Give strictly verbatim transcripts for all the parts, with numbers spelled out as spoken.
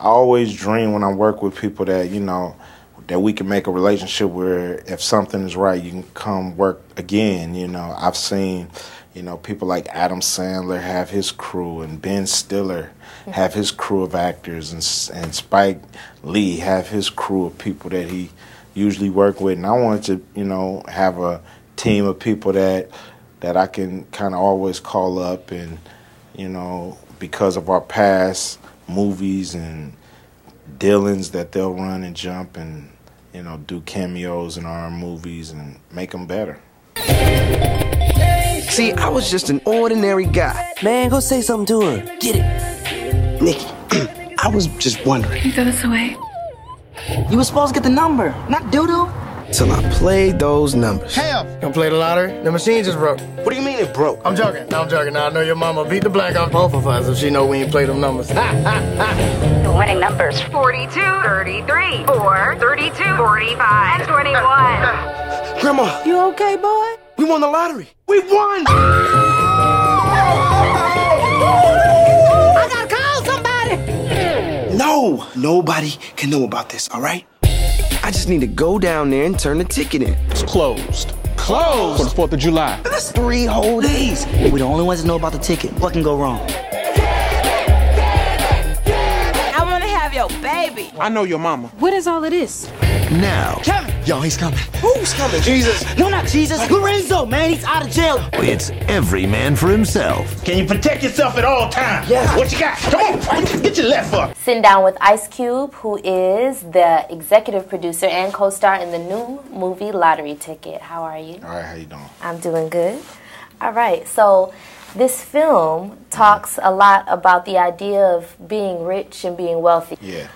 I always dream when I work with people that, you know, that we can make a relationship where if something is right, you can come work again. You know, I've seen, you know, people like Adam Sandler have his crew, and Ben Stiller have his crew of actors, and and Spike Lee have his crew of people that he usually work with. And I wanted to, you know, have a team of people that that I can kind of always call up and, you know, because of our past movies and dealings that they'll run and jump and, you know, do cameos in our movies and make them better. See, I was just an ordinary guy. Man, go say something to her. Get it. Nikki, I was just wondering. You throw this away. You were supposed to get the number, not doo-doo. Till I played those numbers. Hell! Don't play the lottery. The machine just broke. What do you mean it broke? I'm joking. No, I'm joking. Now I know your mama beat the black off both of us if she know we ain't play them numbers. Ha, ha, ha. The winning numbers. forty-two, thirty-three, four, thirty-two, forty-five, and twenty-one. Uh, Grandma. You okay, boy? We won the lottery. We won! I gotta call somebody! No! Nobody can know about this, all right? I just need to go down there and turn the ticket in. It's closed. Closed? For the fourth of July. That's three whole days. We're the only ones that know about the ticket. What can go wrong? I want to have your baby. I know your mama. What is all of this? Now. Kevin. Yo, he's coming. Who's coming? Jesus. No, not Jesus. Lorenzo, man. He's out of jail. It's every man for himself. Can you protect yourself at all times? Yeah. What you got? Come on. Get your left foot. Sitting down with Ice Cube, who is the executive producer and co-star in the new movie Lottery Ticket. How are you? All right. How you doing? I'm doing good. All right. So this film talks a lot about the idea of being rich and being wealthy. Yeah.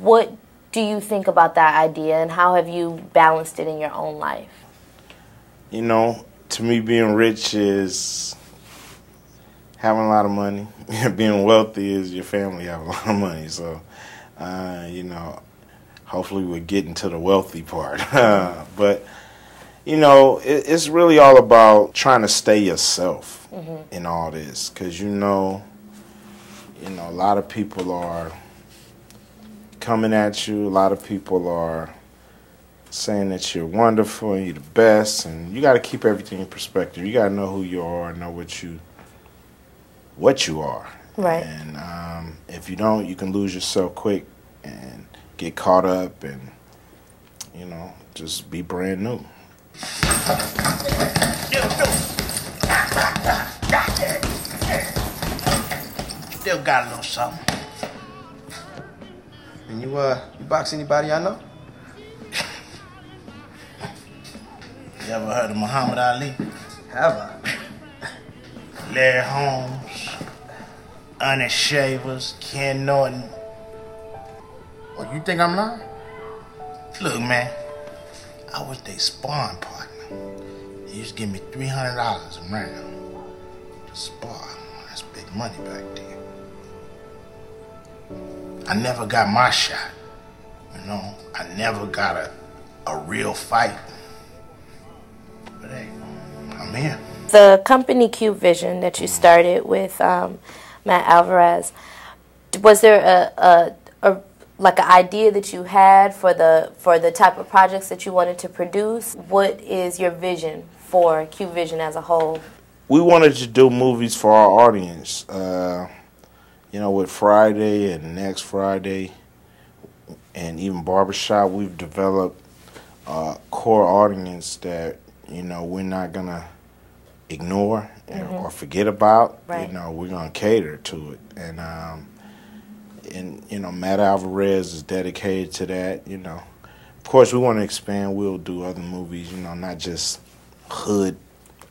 What do you think about that idea, and how have you balanced it in your own life? You know, to me, being rich is having a lot of money. Being wealthy is your family have a lot of money. So, uh, you know, hopefully we're getting to the wealthy part. But, you know, it, it's really all about trying to stay yourself mm-hmm. in all this. Because, you know, you know, a lot of people are coming at you. A lot of people are saying that you're wonderful and you're the best, and you got to keep everything in perspective. You got to know who you are, know what you what you are. Right. And um, if you don't, you can lose yourself quick and get caught up, and you know, just be brand new. Still got a little something. And you, uh, you box anybody I know? You ever heard of Muhammad Ali? Have I? Larry Holmes, Ernie Shavers, Ken Norton. What, you think I'm lying? Look, man, I was their sparring partner. They used to give me three hundred dollars a round to spar. That's big money back then. I never got my shot, you know. I never got a, a real fight. But hey, I'm here. The company Cube Vision that you started with um, Matt Alvarez, was there a, a, a like an idea that you had for the for the type of projects that you wanted to produce? What is your vision for Cube Vision as a whole? We wanted to do movies for our audience. Uh, You know, with Friday and Next Friday and even Barbershop, we've developed a core audience that, you know, we're not going to ignore mm-hmm. or forget about. Right. You know, we're going to cater to it. And, um, and you know, Matt Alvarez is dedicated to that, you know. Of course, we want to expand. We'll do other movies, you know, not just hood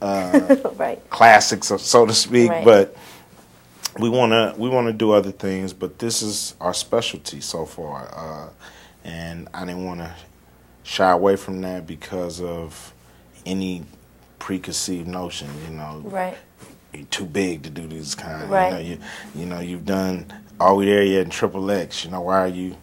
uh, right. classics, so to speak, right. but we wanna we wanna do other things, but this is our specialty so far, uh, and I didn't wanna shy away from that because of any preconceived notion. You know, right? You're too big to do this kind. Right. You know, you, you know, you've done Are We There Yet and Triple X. You know, why are you,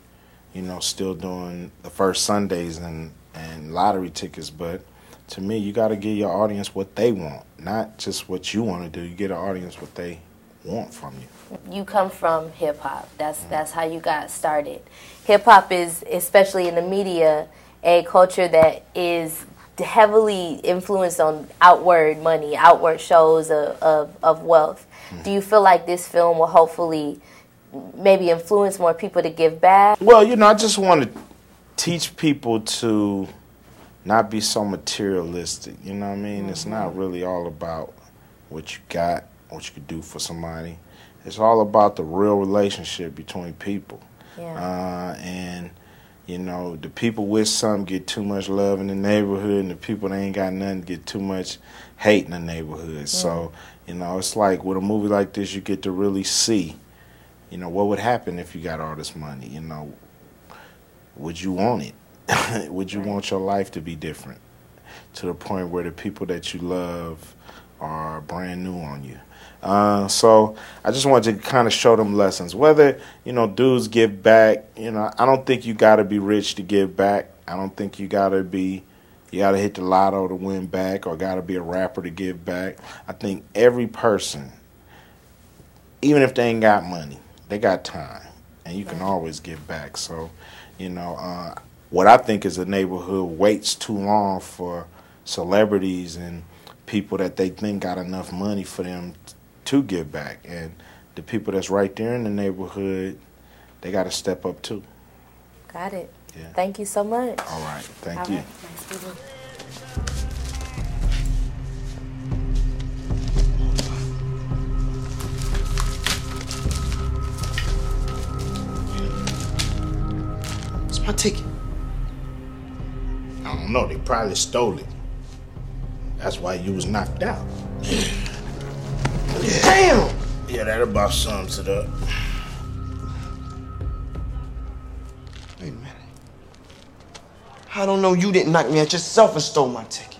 you know, still doing the First Sundays and and lottery tickets? But to me, you got to give your audience what they want, not just what you want to do. You get an audience what they want from you. you come from hip hop. That's that's how you got started. Hip hop is, especially in the media, a culture that is heavily influenced on outward money, outward shows of, of, of wealth. Mm-hmm. Do you feel like this film will hopefully maybe influence more people to give back? Well, you know, I just want to teach people to not be so materialistic, you know what I mean? Mm-hmm. It's not really all about what you got, what you could do for somebody. It's all about the real relationship between people. Yeah. Uh, and, you know, the people with something get too much love in the neighborhood, and the people that ain't got nothing get too much hate in the neighborhood. Mm-hmm. So, you know, it's like with a movie like this, you get to really see, you know, what would happen if you got all this money, you know? Would you want it? Would you want your life to be different to the point where the people that you love are brand new on you? Uh, so I just wanted to kind of show them lessons. Whether, you know, dudes give back, you know, I don't think you got to be rich to give back. I don't think you got to be, you got to hit the lotto to win back or got to be a rapper to give back. I think every person, even if they ain't got money, they got time and you can always give back. So, you know, uh, what I think is the neighborhood waits too long for celebrities and people that they think got enough money for them t- to give back. And the people that's right there in the neighborhood, they got to step up too. Got it. Yeah. Thank you so much. All right. Thank All you. Right. Nice to meet you. My ticket. I don't know, they probably stole it. That's why you was knocked out. Damn! Yeah, that about sums it up. Wait a minute. I don't know you didn't knock me out yourself and stole my ticket.